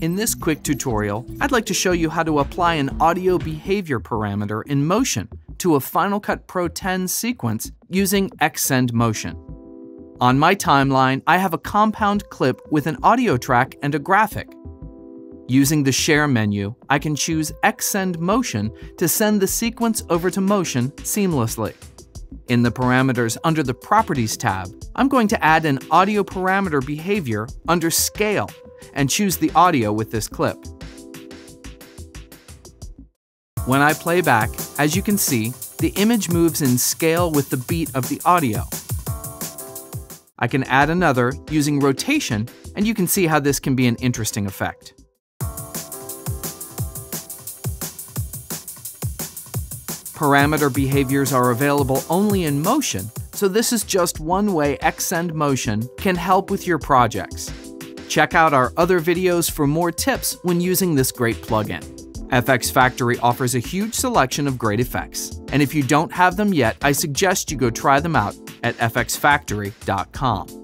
In this quick tutorial, I'd like to show you how to apply an audio behavior parameter in motion to a Final Cut Pro X sequence using Xsend Motion. On my timeline, I have a compound clip with an audio track and a graphic. Using the Share menu, I can choose Xsend Motion to send the sequence over to Motion seamlessly. In the Parameters under the Properties tab, I'm going to add an Audio Parameter Behavior under Scale and choose the audio with this clip. When I play back, as you can see, the image moves in scale with the beat of the audio. I can add another using rotation, and you can see how this can be an interesting effect. Parameter behaviors are available only in Motion, so this is just one way Xsend Motion can help with your projects. Check out our other videos for more tips when using this great plugin. FX Factory offers a huge selection of great effects, and if you don't have them yet, I suggest you go try them out at fxfactory.com.